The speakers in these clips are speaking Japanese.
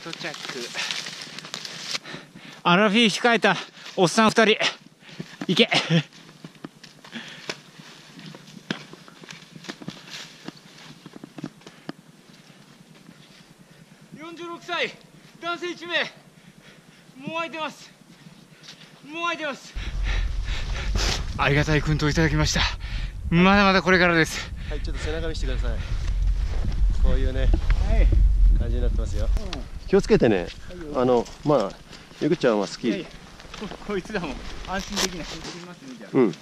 到着。アラフィー控えたおっさん2人行け。46歳男性1名、もう空いてます、もう空いてます。ありがたい薫陶いただきました。まだまだこれからです。はい、ちょっと背中見せてください。こういうね、はい、感じになってますよ、うん、気をつけてね。まあゆくちゃんは好き。いやいや、こいつだもん、安心できない。うん、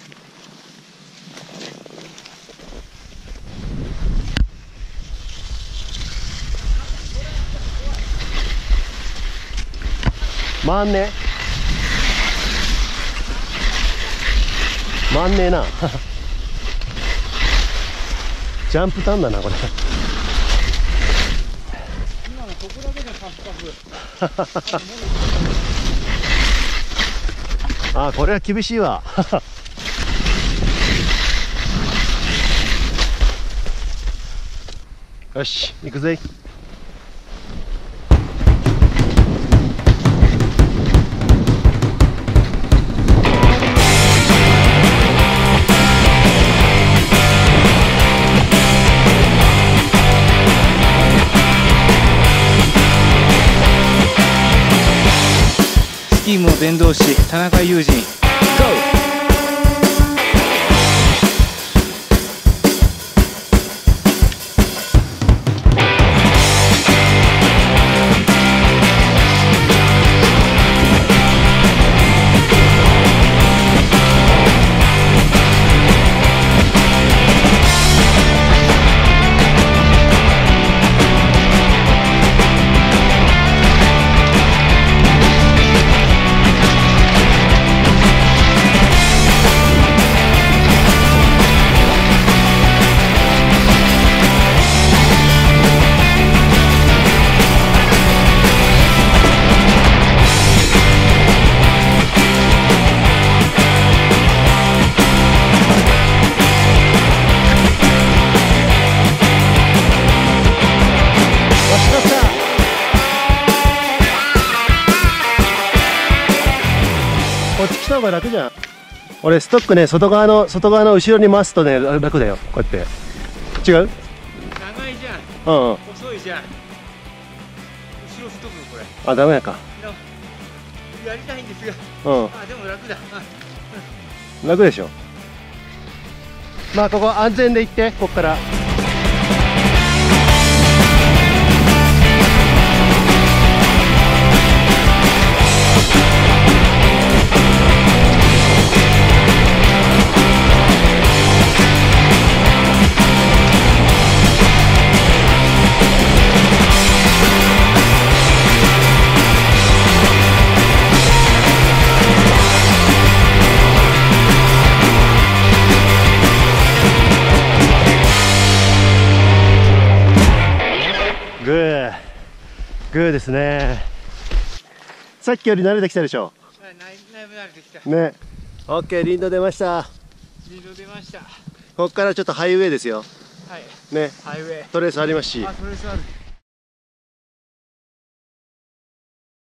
回んねえな。ジャンプターンだなこれ。今のここだけでパフパフ。あ、これは厳しいわ。よし、行くぜ。チームを伝道師田中友人、 GO！楽じゃん。俺ストックね、外側の後ろに回すとね楽だよ。こうやって違う、長いじゃん、うん、うん、細いじゃん。後ろストック、これあダメやか。やりたいんですが、うん、あでも楽だ、うん、楽でしょ。まあここ安全で行って、こっからグーですね。さっきより慣れてきたでしょ。だいぶ慣れてきたね。オッケー、林道出ました。林道出ました。ここからちょっとハイウェイですよ。はいね、ハイウェイトレースありますし。あ、トレースある。